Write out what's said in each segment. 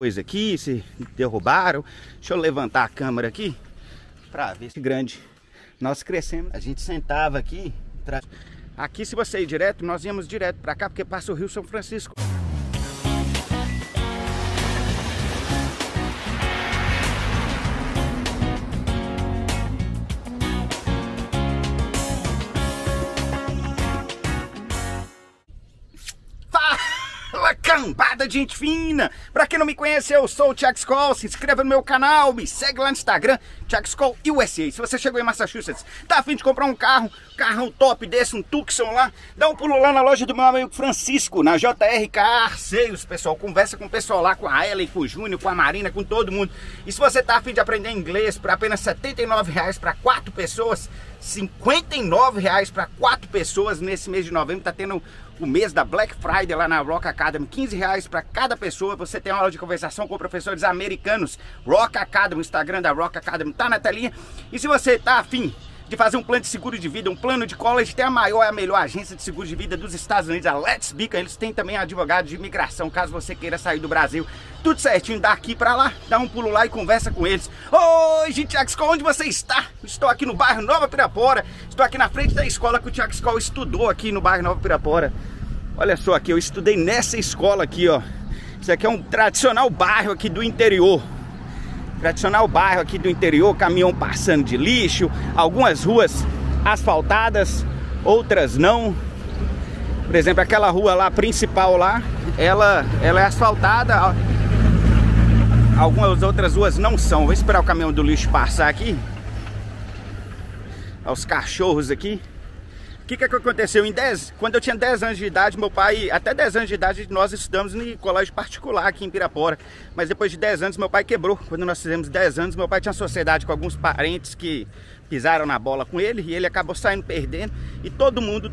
coisa aqui, se derrubaram. Deixa eu levantar a câmera aqui para ver se grande nós crescemos. A gente sentava aqui, aqui se você ir direto, nós íamos direto para cá porque passa o Rio São Francisco. Cambada de gente fina! Pra quem não me conhece, eu sou o Tiago Skol, se inscreva no meu canal, me segue lá no Instagram, Tiago Skol USA. Se você chegou em Massachusetts, tá a fim de comprar um carro, carrão top desse, um Tucson lá, dá um pulo lá na loja do meu amigo Francisco, na JR Car Sales, pessoal, conversa com o pessoal lá, com a Ellen, com o Júnior, com a Marina, com todo mundo. E se você tá a fim de aprender inglês por apenas R$79 para 4 pessoas, R$59 para 4 pessoas nesse mês de novembro, tá tendo o mês da Black Friday lá na Rock Academy, R$15 para cada pessoa, você tem uma aula de conversação com professores americanos. Rock Academy, o Instagram da Rock Academy tá na telinha. E se você tá afim de fazer um plano de seguro de vida, um plano de college, tem a maior e a melhor agência de seguro de vida dos Estados Unidos, a Let's Beacon. Eles têm também advogado de imigração, caso você queira sair do Brasil, tudo certinho, daqui pra lá, dá um pulo lá e conversa com eles. Oi, gente, Tiago Skol, onde você está? Estou aqui no bairro Nova Pirapora, estou aqui na frente da escola que o Tiago Skol estudou aqui no bairro Nova Pirapora. Olha só aqui, eu estudei nessa escola aqui, ó. Isso aqui é um tradicional bairro aqui do interior. Tradicional bairro aqui do interior, caminhão passando de lixo, algumas ruas asfaltadas, outras não. Por exemplo, aquela rua lá, principal lá, ela é asfaltada, algumas outras ruas não são. Vou esperar o caminhão do lixo passar aqui. Olha os cachorros aqui. O que aconteceu? Quando eu tinha 10 anos de idade, meu pai, até 10 anos de idade, nós estudamos em colégio particular aqui em Pirapora. Mas depois de 10 anos, meu pai quebrou. Quando nós fizemos 10 anos, meu pai tinha sociedade com alguns parentes que pisaram na bola com ele e ele acabou saindo perdendo. E todo mundo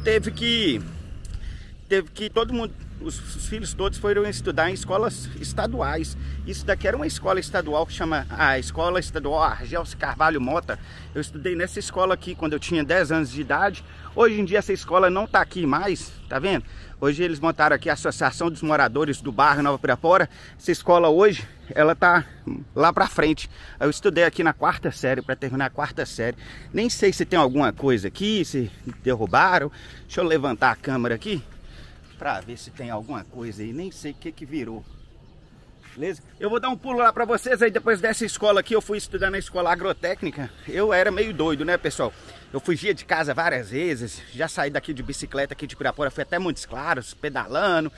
os filhos todos foram estudar em escolas estaduais. Isso daqui era uma escola estadual que chama a Escola Estadual Argelse Carvalho Mota. Eu estudei nessa escola aqui quando eu tinha 10 anos de idade. Hoje em dia essa escola não tá aqui mais, tá vendo? Hoje eles montaram aqui a Associação dos Moradores do Bairro Nova Pirapora. Essa escola hoje, ela tá lá pra frente. Eu estudei aqui na quarta série, pra terminar a quarta série. Nem sei se tem alguma coisa aqui, se derrubaram. Deixa eu levantar a câmera aqui pra ver se tem alguma coisa aí, nem sei o que que virou. Beleza? Eu vou dar um pulo lá pra vocês, aí depois dessa escola aqui eu fui estudar na escola agrotécnica. Eu era meio doido, né, pessoal? Eu fugia de casa várias vezes, já saí daqui de bicicleta aqui de Pirapora, fui até Montes Claros, pedalando.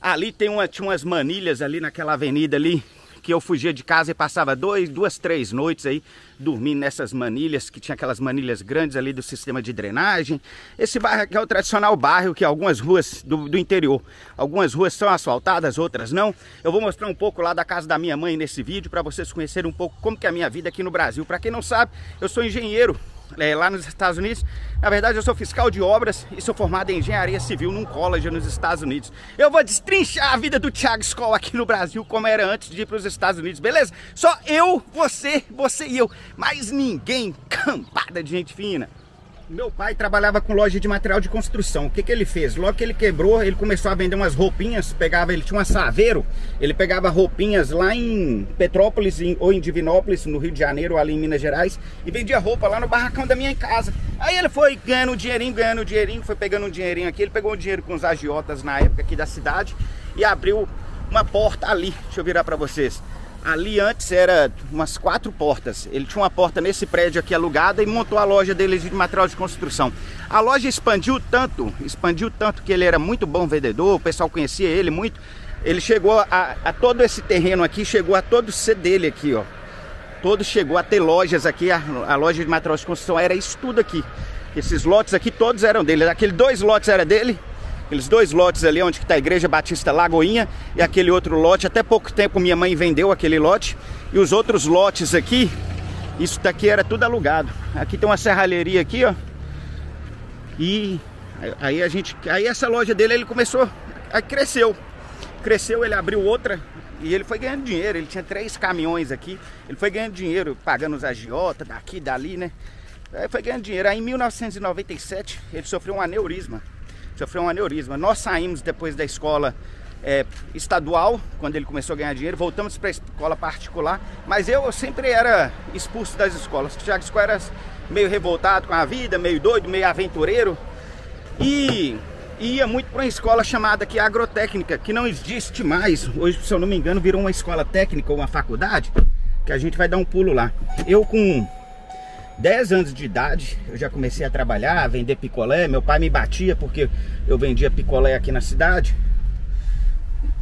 Ali tinha umas manilhas ali naquela avenida ali, que eu fugia de casa e passava duas, três noites aí dormindo nessas manilhas, que tinha aquelas manilhas grandes ali do sistema de drenagem. Esse bairro aqui é o tradicional bairro, que algumas ruas do interior, algumas ruas são asfaltadas, outras não. Eu vou mostrar um pouco lá da casa da minha mãe nesse vídeo, para vocês conhecerem um pouco como que é a minha vida aqui no Brasil. Para quem não sabe, eu sou engenheiro lá nos Estados Unidos. Na verdade, eu sou fiscal de obras e sou formado em engenharia civil num college nos Estados Unidos. Eu vou destrinchar a vida do Tiago Skol aqui no Brasil, como era antes de ir para os Estados Unidos, beleza? Só eu, você e eu, mais ninguém. Cambada de gente fina. Meu pai trabalhava com loja de material de construção. O que ele fez? Logo que ele quebrou, ele começou a vender umas roupinhas, ele tinha um assaveiro, ele pegava roupinhas lá em Petrópolis ou em Divinópolis, no Rio de Janeiro, ali em Minas Gerais, e vendia roupa lá no barracão da minha casa. Aí ele foi ganhando um dinheirinho, foi pegando um dinheirinho aqui, ele pegou um dinheiro com os agiotas na época aqui da cidade e abriu uma porta ali. Deixa eu virar pra vocês. Ali antes era umas 4 portas. Ele tinha uma porta nesse prédio aqui alugada e montou a loja dele de material de construção. A loja expandiu tanto que ele era muito bom vendedor, o pessoal conhecia ele muito. Ele chegou a todo esse terreno aqui, chegou a todo ser dele aqui, ó. Todo chegou a ter lojas aqui, a loja de material de construção era isso tudo aqui. Esses lotes aqui todos eram dele, aqueles 2 lotes era dele. Aqueles 2 lotes ali onde está a Igreja Batista Lagoinha e aquele outro lote, até pouco tempo minha mãe vendeu aquele lote. E os outros lotes aqui, isso daqui era tudo alugado. Aqui tem uma serralheria aqui, ó. E aí essa loja dele, ele começou, aí cresceu, ele abriu outra e ele foi ganhando dinheiro. Ele tinha 3 caminhões aqui, ele foi ganhando dinheiro, pagando os agiotas daqui e dali, né? Aí foi ganhando dinheiro. Aí em 1997 ele sofreu um aneurisma. Nós saímos depois da escola estadual, quando ele começou a ganhar dinheiro, voltamos para a escola particular, mas eu sempre era expulso das escolas. O Tiago Skol era meio revoltado com a vida, meio doido, meio aventureiro, e ia muito para uma escola chamada aqui Agrotécnica, que não existe mais. Hoje, se eu não me engano, virou uma escola técnica ou uma faculdade, que a gente vai dar um pulo lá. Eu com 10 anos de idade, eu já comecei a trabalhar, a vender picolé. Meu pai me batia porque eu vendia picolé aqui na cidade.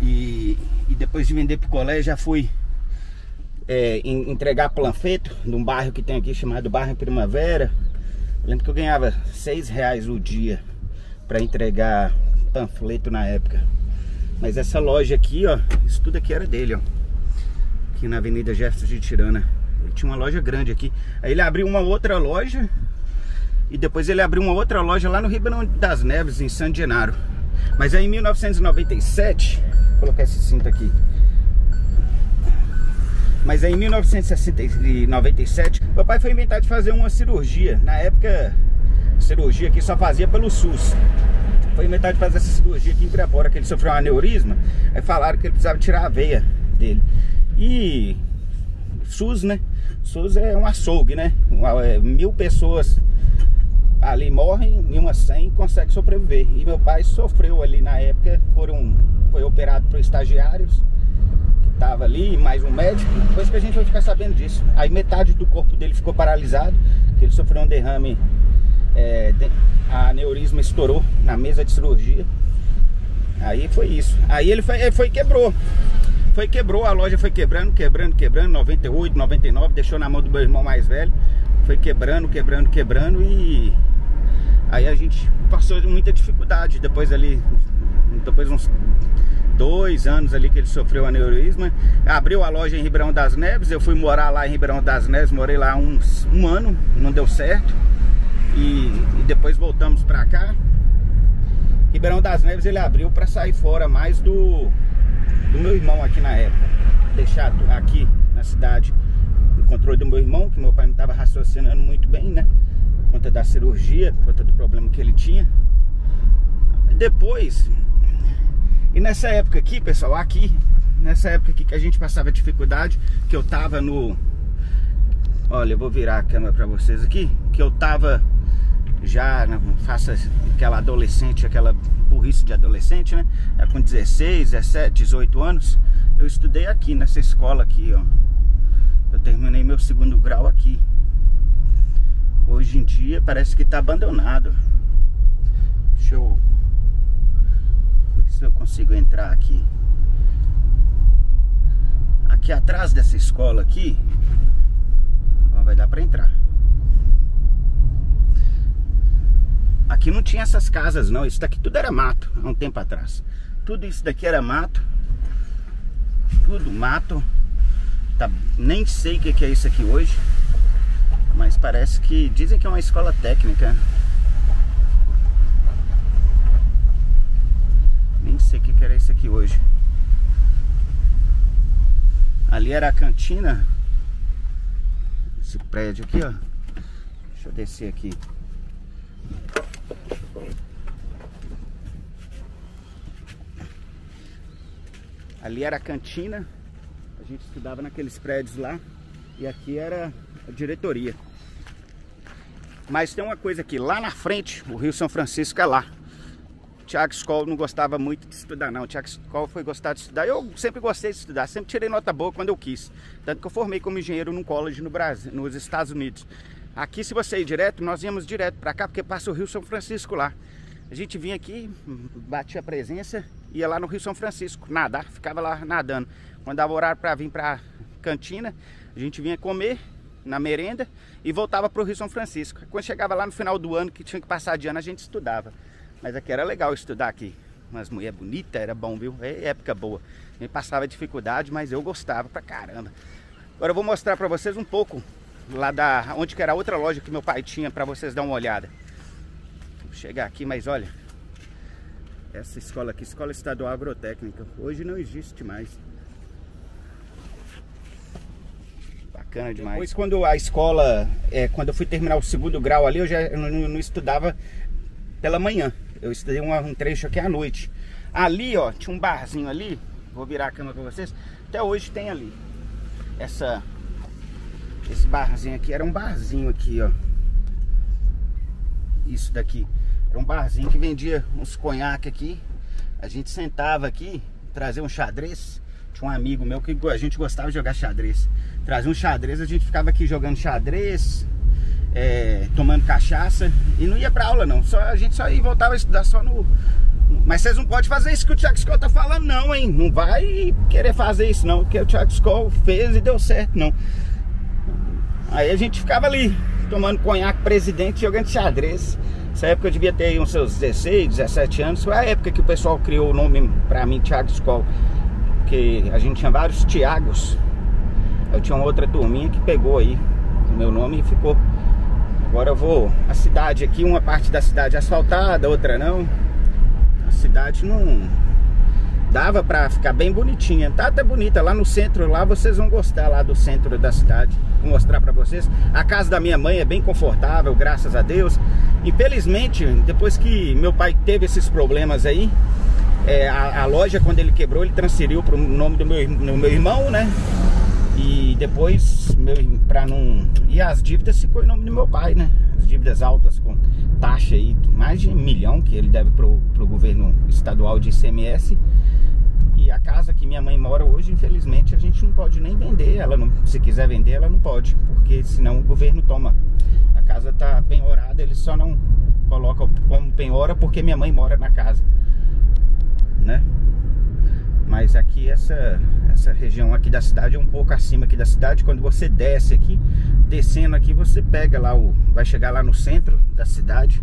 E depois de vender picolé, já fui entregar panfleto num bairro que tem aqui chamado Bairro Primavera. Eu lembro que eu ganhava R$6 o dia para entregar panfleto na época. Mas essa loja aqui, ó, isso tudo aqui era dele, ó, aqui na Avenida Gestos de Tirana. Ele tinha uma loja grande aqui. Aí ele abriu uma outra loja, e depois ele abriu uma outra loja lá no Ribeirão das Neves, em San Genaro. Mas aí em 1997, vou colocar esse cinto aqui. Mas aí em 1997, meu pai foi inventar de fazer uma cirurgia. Na época, a cirurgia aqui só fazia pelo SUS. Foi inventar de fazer essa cirurgia aqui em Pirapora, que ele sofreu um aneurisma. Aí falaram que ele precisava tirar a veia dele. E SUS, né? SUS é um açougue, né? 1000 pessoas ali morrem e umas 100 conseguem sobreviver. E meu pai sofreu ali na época. Foi operado por estagiários que tava ali, mais um médico. Depois que a gente vai ficar sabendo disso. Aí metade do corpo dele ficou paralisado, que ele sofreu um derrame, a aneurisma estourou na mesa de cirurgia. Aí foi isso. Aí ele foi quebrou. Foi quebrou, a loja foi quebrando, 98, 99, deixou na mão do meu irmão mais velho. Foi quebrando, e aí a gente passou muita dificuldade. Depois uns 2 anos ali que ele sofreu aneurisma, abriu a loja em Ribeirão das Neves. Eu fui morar lá em Ribeirão das Neves, morei lá um ano, não deu certo. E depois voltamos pra cá. Ribeirão das Neves ele abriu pra sair fora mais do meu irmão aqui na época, deixado aqui na cidade no controle do meu irmão, que meu pai não estava raciocinando muito bem, né, por conta da cirurgia, por conta do problema que ele tinha. Depois, e nessa época aqui, pessoal, aqui, nessa época aqui que a gente passava dificuldade, que eu tava no... Olha, eu vou virar a câmera pra vocês aqui, que eu tava já, faça aquela adolescente, aquela burrice de adolescente, né? Com 16, 17, 18 anos, eu estudei aqui nessa escola aqui, ó. Eu terminei meu 2º grau aqui. Hoje em dia parece que tá abandonado. Deixa eu ver se eu consigo entrar aqui. Aqui atrás dessa escola aqui, ó, vai dar pra entrar. Aqui não tinha essas casas não, isso daqui tudo era mato, há um tempo atrás. Tudo isso daqui era mato. Tudo mato. Tá, nem sei o que é isso aqui hoje. Mas parece que, dizem que é uma escola técnica. Nem sei o que era isso aqui hoje. Ali era a cantina. Esse prédio aqui, ó. Deixa eu descer aqui. Ali era a cantina, a gente estudava naqueles prédios lá, e aqui era a diretoria. Mas tem uma coisa aqui, lá na frente, o Rio São Francisco é lá. O Tiago Skol não gostava muito de estudar não, o Tiago Skol foi gostar de estudar. Eu sempre gostei de estudar, sempre tirei nota boa quando eu quis. Tanto que eu formei como engenheiro num college no Brasil, nos Estados Unidos. Aqui, se você ir direto, nós íamos direto pra cá, porque passa o Rio São Francisco lá. A gente vinha aqui, batia a presença, ia lá no Rio São Francisco nadar, ficava lá nadando. Quando dava horário pra vir pra cantina, a gente vinha comer na merenda e voltava pro Rio São Francisco. Quando chegava lá no final do ano, que tinha que passar de ano, a gente estudava. Mas aqui era legal estudar aqui. Umas mulheres bonitas, era bom, viu? É época boa. A gente passava dificuldade, mas eu gostava pra caramba. Agora eu vou mostrar pra vocês um pouco lá da onde que era a outra loja que meu pai tinha, para vocês dar uma olhada. Vou chegar aqui, mas olha, essa escola aqui, Escola Estadual Agrotécnica, hoje não existe mais. Bacana demais. Depois, quando a escola, quando eu fui terminar o 2º grau ali, eu já não estudava pela manhã. Eu estudei um trecho aqui à noite. Ali, ó, tinha um barzinho ali. Vou virar a câmera pra vocês. Até hoje tem ali. Esse barzinho aqui era um barzinho aqui, ó. Isso daqui. Era um barzinho que vendia uns conhaque aqui. A gente sentava aqui, trazia um xadrez. Tinha um amigo meu que a gente gostava de jogar xadrez. Trazia um xadrez, a gente ficava aqui jogando xadrez, tomando cachaça. E não ia pra aula não, a gente só ia e voltava a estudar só no... Mas vocês não podem fazer isso que o Tiago Skol tá falando não, hein? Não vai querer fazer isso não, porque o Tiago Skol fez e deu certo não. Aí a gente ficava ali, tomando conhaque, presidente, jogando xadrez. Nessa época eu devia ter aí uns seus 16, 17 anos. Foi a época que o pessoal criou o nome pra mim, Tiago Skol, porque a gente tinha vários Tiagos. Eu tinha uma outra turminha que pegou aí o meu nome e ficou. Agora eu vou, a cidade aqui, uma parte da cidade asfaltada, outra não. A cidade não dava pra ficar bem bonitinha. Tá até bonita, lá no centro, lá vocês vão gostar lá do centro da cidade. Vou mostrar pra vocês. A casa da minha mãe é bem confortável, graças a Deus. Infelizmente, depois que meu pai teve esses problemas aí, a loja, quando ele quebrou, ele transferiu pro nome do meu irmão, né? E depois, pra não... E as dívidas ficou em nome do meu pai, né? As dívidas altas com taxa aí, mais de 1 milhão que ele deve pro governo estadual de ICMS. E a casa que minha mãe mora hoje, infelizmente, a gente não pode nem vender. Ela não, se quiser vender, ela não pode, porque senão o governo toma. A casa tá penhorada, eles só não colocam como penhora porque minha mãe mora na casa, né? Mas aqui, essa região aqui da cidade é um pouco acima aqui da cidade. Quando você desce aqui, descendo aqui, você pega lá vai chegar lá no centro da cidade.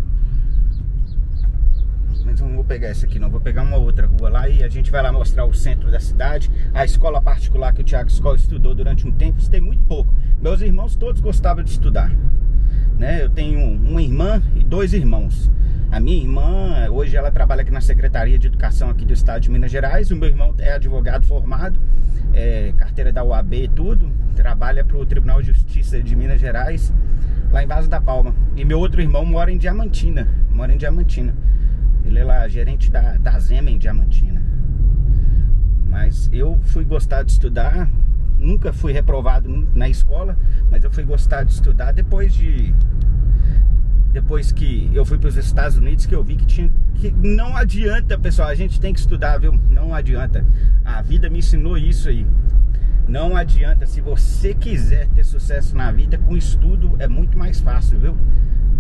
Mas não vou pegar essa aqui não, vou pegar uma outra rua lá e a gente vai lá mostrar o centro da cidade. A escola particular que o Tiago Skol estudou durante um tempo, estudei muito pouco. Meus irmãos todos gostavam de estudar, né? Eu tenho uma irmã e 2 irmãos. A minha irmã, hoje ela trabalha aqui na Secretaria de Educação aqui do Estado de Minas Gerais. O meu irmão é advogado formado, carteira da UAB e tudo. Trabalha para o Tribunal de Justiça de Minas Gerais, lá em Vaso da Palma. E meu outro irmão mora em Diamantina, Ele é lá gerente da Zema em Diamantina. Mas eu fui gostar de estudar, nunca fui reprovado na escola, mas eu fui gostar de estudar depois que eu fui para os Estados Unidos, que eu vi que não adianta, pessoal, a gente tem que estudar, viu? Não adianta. A vida me ensinou isso aí. Não adianta. Se você quiser ter sucesso na vida, com estudo é muito mais fácil, viu?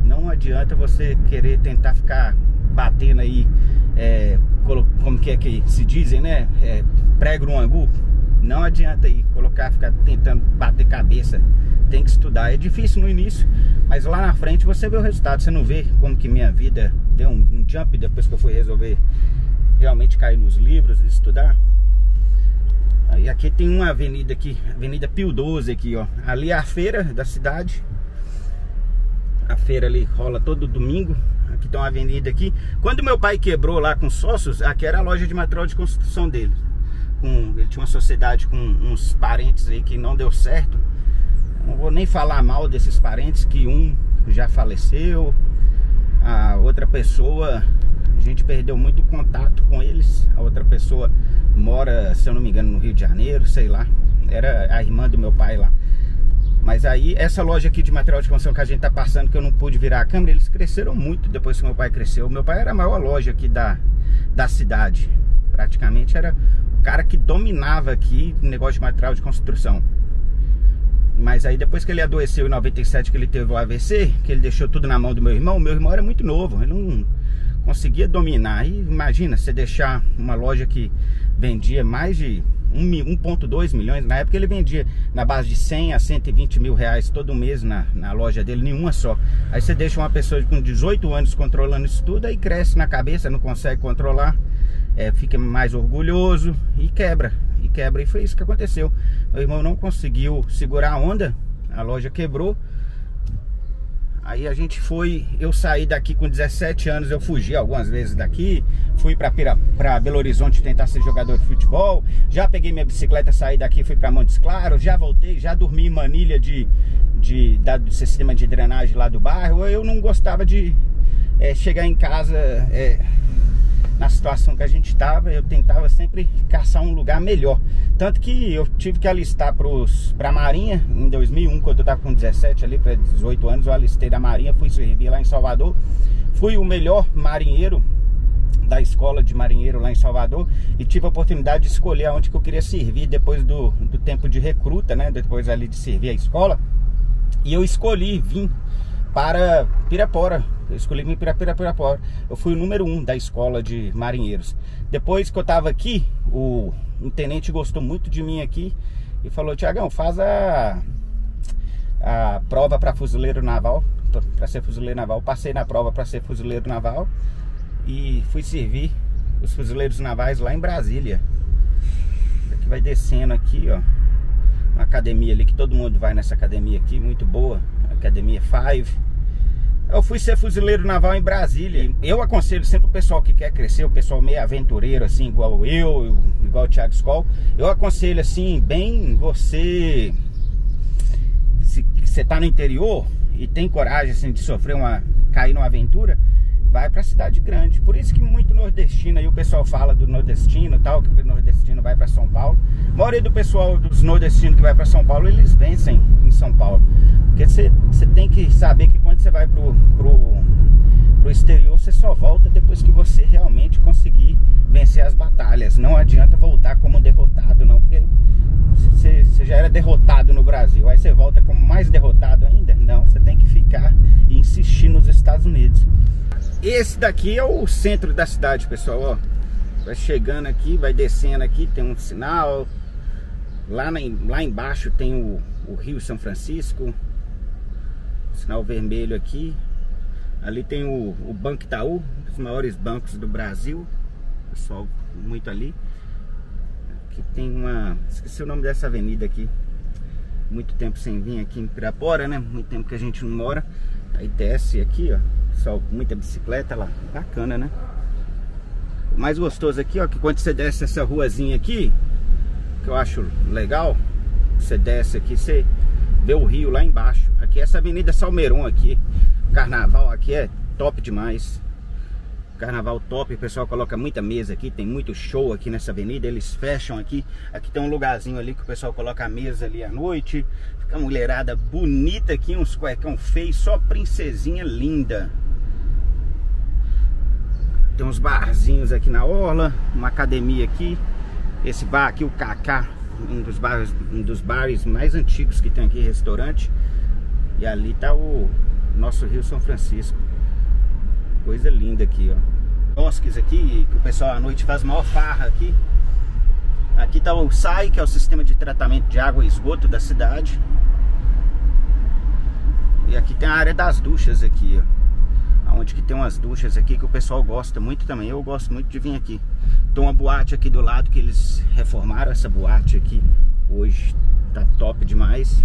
Não adianta você querer tentar ficar batendo aí, como que se dizem, né? Prego no angu. Não adianta aí ficar tentando bater cabeça. Tem que estudar, é difícil no início, mas lá na frente você vê o resultado. Você não vê como que minha vida deu um jump depois que eu fui resolver realmente cair nos livros e estudar. Aí aqui tem uma avenida aqui, Avenida Pio 12 aqui, ó. Ali é a feira da cidade. A feira ali rola todo domingo. Aqui tem uma avenida aqui. Quando meu pai quebrou lá com sócios, aqui era a loja de material de construção dele. Ele tinha uma sociedade com uns parentes aí que não deu certo. Não vou nem falar mal desses parentes, que um já faleceu, a outra pessoa, a gente perdeu muito contato com eles. A outra pessoa mora, se eu não me engano, no Rio de Janeiro, sei lá. Era a irmã do meu pai lá. Mas aí, essa loja aqui de material de construção que a gente tá passando, que eu não pude virar a câmera, eles cresceram muito depois que meu pai cresceu. Meu pai era a maior loja aqui da cidade. Praticamente era o cara que dominava aqui o negócio de material de construção. Mas aí depois que ele adoeceu em 97, que ele teve o AVC, que ele deixou tudo na mão do meu irmão era muito novo, ele não conseguia dominar. E imagina, você deixar uma loja que vendia mais de 1,2 milhões, na época ele vendia na base de 100 a 120 mil reais todo mês na loja dele, nenhuma só. Aí você deixa uma pessoa com 18 anos controlando isso tudo, aí cresce na cabeça, não consegue controlar, fica mais orgulhoso e quebra. E foi isso que aconteceu. Meu irmão não conseguiu segurar a onda, a loja quebrou. Aí a gente foi, eu saí daqui com 17 anos, eu fugi algumas vezes daqui, fui pra Belo Horizonte tentar ser jogador de futebol, já peguei minha bicicleta, saí daqui, fui pra Montes Claros, já voltei, já dormi em Manilha do sistema de drenagem lá do bairro. Eu não gostava de chegar em casa na situação que a gente estava, eu tentava sempre caçar um lugar melhor. Tanto que eu tive que alistar para a Marinha em 2001, quando eu estava com 17 ali para 18 anos, eu alistei da Marinha, fui servir lá em Salvador. Fui o melhor marinheiro da escola de marinheiro lá em Salvador e tive a oportunidade de escolher onde que eu queria servir depois do tempo de recruta, né? Depois ali de servir a escola. E eu escolhi vir para Pirapora. Eu escolhi vir para Pirapora. Eu fui o número 1 da escola de marinheiros. Depois que eu estava aqui, um tenente gostou muito de mim aqui e falou: Tiagão, faz a prova para fuzileiro naval, para ser fuzileiro naval. Passei na prova para ser fuzileiro naval e fui servir os fuzileiros navais lá em Brasília. Aqui vai descendo aqui, ó, uma academia ali que todo mundo vai nessa academia aqui, muito boa, academia Five. Eu fui ser fuzileiro naval em Brasília. Eu aconselho sempre o pessoal que quer crescer, o pessoal meio aventureiro assim, igual eu, igual o Tiago Skol, eu aconselho assim, bem, você, se você tá no interior e tem coragem assim de sofrer cair numa aventura, vai pra cidade grande. Por isso que muito nordestino, aí o pessoal fala do nordestino e tal, que o nordestino vai pra São Paulo. A maioria do pessoal dos nordestinos que vai pra São Paulo, eles vencem em São Paulo. Porque você tem que saber que quando você vai pro exterior, você só volta depois que você realmente conseguir vencer as batalhas. Não adianta voltar como derrotado, não, porque você já era derrotado no Brasil, aí você volta como mais derrotado ainda. Não, você tem que ficar e insistir nos Estados Unidos. Esse daqui é o centro da cidade, pessoal, ó. Vai chegando aqui, vai descendo aqui, tem um sinal. Lá embaixo tem o Rio São Francisco. Sinal vermelho aqui. Ali tem o Banco Itaú, um dos maiores bancos do Brasil. Pessoal, muito ali. Aqui tem esqueci o nome dessa avenida aqui. Muito tempo sem vir aqui em Pirapora, né? Muito tempo que a gente não mora. Aí desce aqui, ó. Pessoal, muita bicicleta lá, bacana, né? O mais gostoso aqui, ó, que quando você desce essa ruazinha aqui, que eu acho legal, você desce aqui, você vê o rio lá embaixo. Aqui essa Avenida Salmeirão aqui, o carnaval aqui é top demais. Carnaval top, o pessoal coloca muita mesa aqui, tem muito show aqui nessa avenida, eles fecham aqui. Aqui tem um lugarzinho ali que o pessoal coloca a mesa ali à noite. Fica uma mulherada bonita aqui, uns cuecão feio, só princesinha linda. Tem uns barzinhos aqui na orla, uma academia aqui. Esse bar aqui, o Kaká, um dos bares mais antigos que tem aqui, restaurante. E ali tá o nosso Rio São Francisco. Coisa linda aqui, ó. Bosques aqui, que o pessoal à noite faz maior farra aqui. Aqui tá o SAI, que é o sistema de tratamento de água e esgoto da cidade. E aqui tem a área das duchas aqui, ó. Onde que tem umas duchas aqui que o pessoal gosta muito também. Eu gosto muito de vir aqui. Tem uma boate aqui do lado que eles reformaram essa boate aqui. Hoje tá top demais.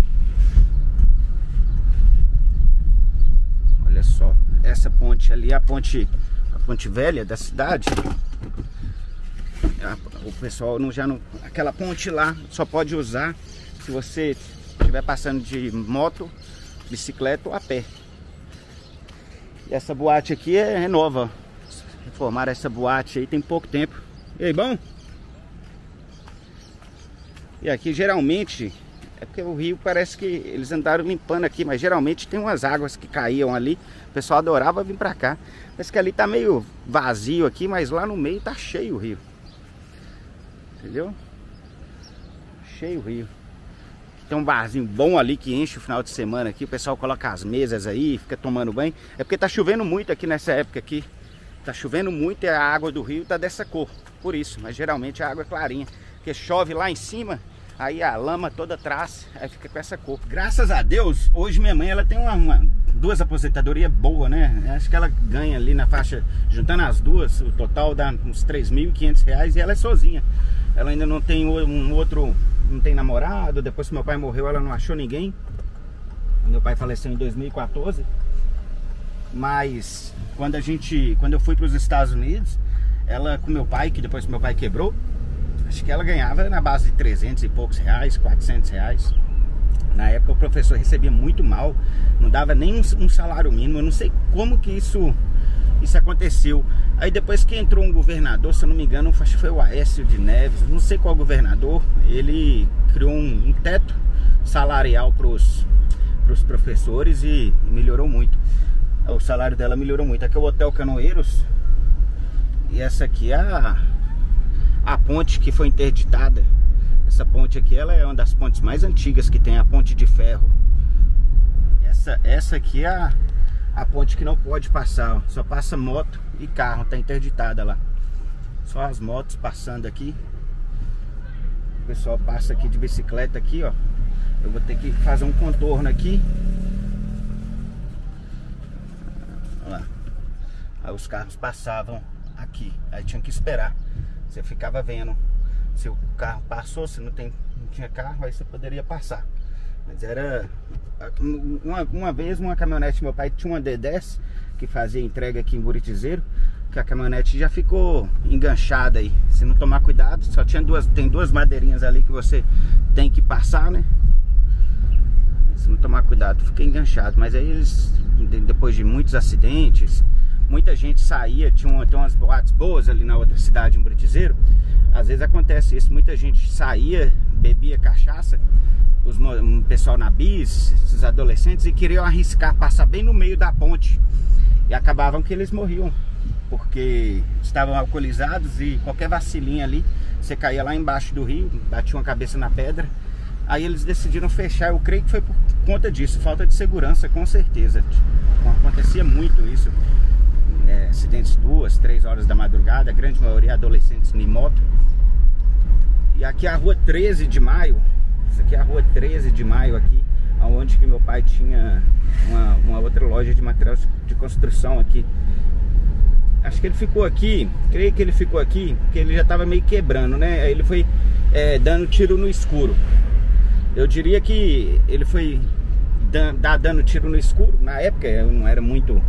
Olha só. Essa ponte ali, a ponte velha da cidade, o pessoal já não... Aquela ponte lá só pode usar se você estiver passando de moto, bicicleta ou a pé. E essa boate aqui é nova. Reformaram essa boate aí tem pouco tempo. E aí, bom? E aqui geralmente... É porque o rio parece que eles andaram limpando aqui, mas geralmente tem umas águas que caíam ali. O pessoal adorava vir pra cá. Parece que ali tá meio vazio aqui, mas lá no meio tá cheio o rio. Entendeu? Cheio o rio. Tem um barzinho bom ali que enche o final de semana aqui. O pessoal coloca as mesas aí, fica tomando banho. É porque tá chovendo muito aqui nessa época aqui. Tá chovendo muito e a água do rio tá dessa cor. Por isso, mas geralmente a água é clarinha. Porque chove lá em cima... Aí a lama toda atrás, aí fica com essa cor. Graças a Deus, hoje minha mãe ela tem duas aposentadorias boas, né? Acho que ela ganha ali na faixa, juntando as duas, o total dá uns R$3.500 e ela é sozinha. Ela ainda não tem não tem namorado, depois que meu pai morreu ela não achou ninguém. Meu pai faleceu em 2014. Mas quando eu fui para os Estados Unidos, ela com meu pai, que depois que meu pai quebrou, acho que ela ganhava na base de 300 e poucos reais, 400 reais. Na época o professor recebia muito mal, não dava nem um salário mínimo. Eu não sei como que isso isso aconteceu. Aí depois que entrou um governador, se eu não me engano, foi o Aécio de Neves, não sei qual governador, ele criou um teto salarial para os professores e melhorou muito. O salário dela melhorou muito. Aqui é o Hotel Canoeiros. E essa aqui é a ponte que foi interditada. Essa ponte aqui, ela é uma das pontes mais antigas que tem, a ponte de ferro. Essa aqui é a ponte que não pode passar, ó. Só passa moto e carro, tá interditada lá. Só as motos passando aqui. O pessoal passa aqui de bicicleta aqui, ó. Eu vou ter que fazer um contorno aqui. Olha lá. Aí os carros passavam aqui. Aí tinha que esperar. Você ficava vendo se o carro passou, se não tinha carro, aí você poderia passar. Mas era... Uma vez uma caminhonete, meu pai tinha uma D10 que fazia entrega aqui em Buritizeiro, que a caminhonete já ficou enganchada aí. Se não tomar cuidado, só tinha tem duas madeirinhas ali que você tem que passar, né? Se não tomar cuidado, fiquei enganchado. Mas aí eles, depois de muitos acidentes, muita gente saía, tem umas boates boas ali na outra cidade, em Buritizeiro. Às vezes acontece isso, muita gente saía, bebia cachaça, o pessoal na bis, esses adolescentes, e queriam arriscar passar bem no meio da ponte, e acabavam que eles morriam, porque estavam alcoolizados e qualquer vacilinha ali, você caía lá embaixo do rio, batia uma cabeça na pedra. Aí eles decidiram fechar, eu creio que foi por conta disso, falta de segurança, com certeza. Acontecia muito isso, acidentes 2, 3 horas da madrugada, a grande maioria adolescentes em moto. E aqui é a Rua 13 de maio, isso aqui é a Rua 13 de maio aqui, onde que meu pai tinha uma outra loja de material de construção aqui. Acho que ele ficou aqui, creio que ele ficou aqui, porque ele já estava meio quebrando, né? Aí ele foi dando tiro no escuro. Eu diria que ele foi dando tiro no escuro. Na época eu não era muito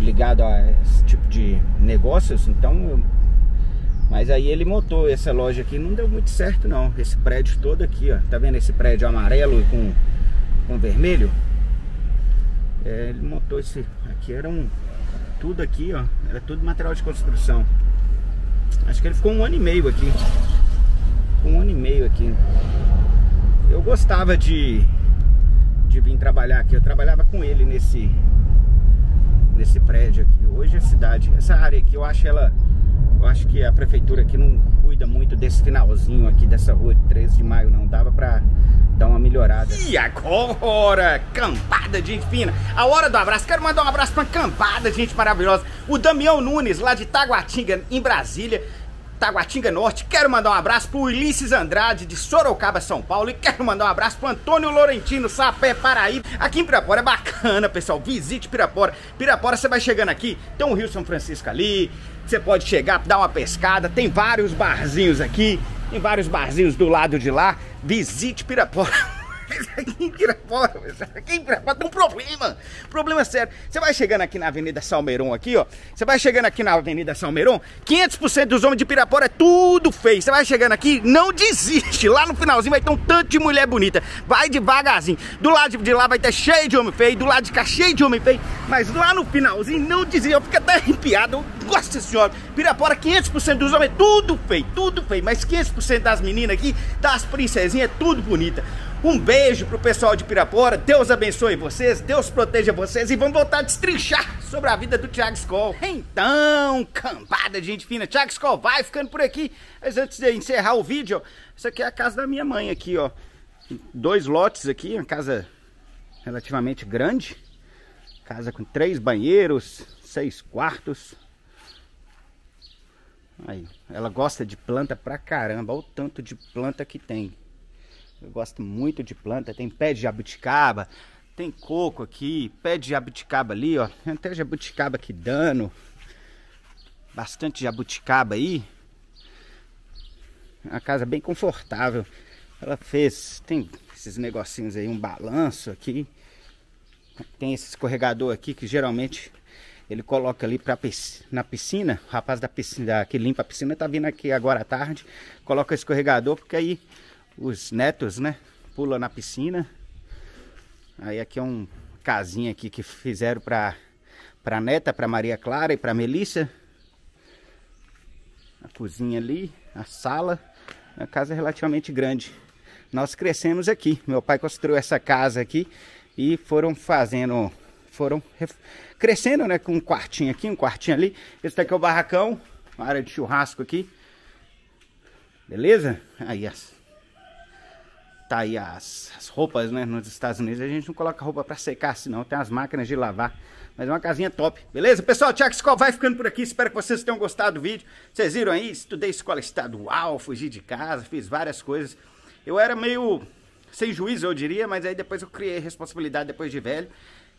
ligado a esse tipo de negócios, então mas aí ele montou essa loja aqui, não deu muito certo não. Esse prédio todo aqui, ó, tá vendo esse prédio amarelo com vermelho? Ele montou esse aqui, era tudo aqui, ó, era tudo material de construção. Acho que ele ficou 1 ano e meio aqui. Ficou 1 ano e meio aqui. Eu gostava de vir trabalhar aqui, eu trabalhava com ele nesse prédio aqui. Hoje a cidade, essa área aqui, eu acho que a prefeitura aqui não cuida muito desse finalzinho aqui dessa Rua de 13 de maio não, dava pra dar uma melhorada. E agora, cambada de gente fina, a hora do abraço, quero mandar um abraço pra uma cambada de gente maravilhosa, o Damião Nunes lá de Taguatinga, em Brasília, Taguatinga Norte. Quero mandar um abraço pro Ulisses Andrade de Sorocaba, São Paulo. E quero mandar um abraço pro Antônio Lorentino, Sapé, Paraíba. Aqui em Pirapora é bacana, pessoal. Visite Pirapora. Pirapora, você vai chegando aqui, tem o Rio São Francisco ali. Você pode chegar, dar uma pescada. Tem vários barzinhos aqui. Tem vários barzinhos do lado de lá. Visite Pirapora. Aqui em Pirapora tem um problema. Problema sério. Você vai chegando aqui na Avenida Salmeirão aqui, ó. Você vai chegando aqui na Avenida Salmeirão, 500% dos homens de Pirapora é tudo feio. Você vai chegando aqui, não desiste. Lá no finalzinho vai ter um tanto de mulher bonita. Vai devagarzinho. Do lado de lá vai ter cheio de homem feio. Do lado de cá cheio de homem feio. Mas lá no finalzinho não desiste. Eu fico até arrepiado. Eu gosto desse homem. Pirapora, 500% dos homens é tudo feio. Tudo feio. Mas 500% das meninas aqui, das princesinhas, é tudo bonita. Um beijo pro pessoal de Pirapora, Deus abençoe vocês, Deus proteja vocês, e vamos voltar a destrinchar sobre a vida do Tiago Skol. Então, cambada de gente fina, Tiago Skol vai ficando por aqui. Mas antes de encerrar o vídeo, ó, isso aqui é a casa da minha mãe aqui, ó. 2 lotes aqui, uma casa relativamente grande. Casa com 3 banheiros, 6 quartos. Aí, ela gosta de planta pra caramba, olha o tanto de planta que tem. Eu gosto muito de planta, tem pé de jabuticaba, tem coco aqui, pé de jabuticaba ali, ó. Tem até jabuticaba aqui dando. Bastante jabuticaba aí. É uma casa bem confortável. Ela fez, tem esses negocinhos aí, um balanço aqui. Tem esse escorregador aqui que geralmente ele coloca ali na piscina. O rapaz da piscina, que limpa a piscina, tá vindo aqui agora à tarde. Coloca o escorregador porque aí... os netos, né, pula na piscina. Aí aqui é um casinha aqui que fizeram pra para neta, para Maria Clara e para Melissa. A cozinha ali, a sala. A casa é relativamente grande. Nós crescemos aqui. Meu pai construiu essa casa aqui e foram fazendo, foram crescendo, né? Com um quartinho aqui, um quartinho ali. Esse daqui é o barracão, uma área de churrasco aqui. Beleza? Aí as... tá aí as roupas, né? Nos Estados Unidos a gente não coloca roupa pra secar, senão tem as máquinas de lavar. Mas é uma casinha top, beleza? Pessoal, Tiago Skol vai ficando por aqui. Espero que vocês tenham gostado do vídeo. Vocês viram aí? Estudei escola estadual, fugi de casa, fiz várias coisas. Eu era meio sem juízo, eu diria, mas aí depois eu criei responsabilidade depois de velho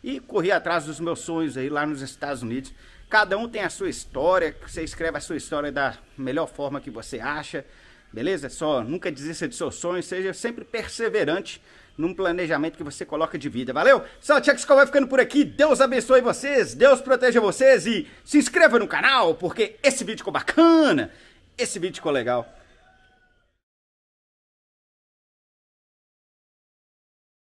e corri atrás dos meus sonhos aí lá nos Estados Unidos. Cada um tem a sua história, você escreve a sua história da melhor forma que você acha. Beleza? Só nunca desista de seus sonhos, seja sempre perseverante num planejamento que você coloca de vida. Valeu? Só o Tiago Skol vai ficando por aqui. Deus abençoe vocês, Deus proteja vocês e se inscreva no canal, porque esse vídeo ficou bacana, esse vídeo ficou legal.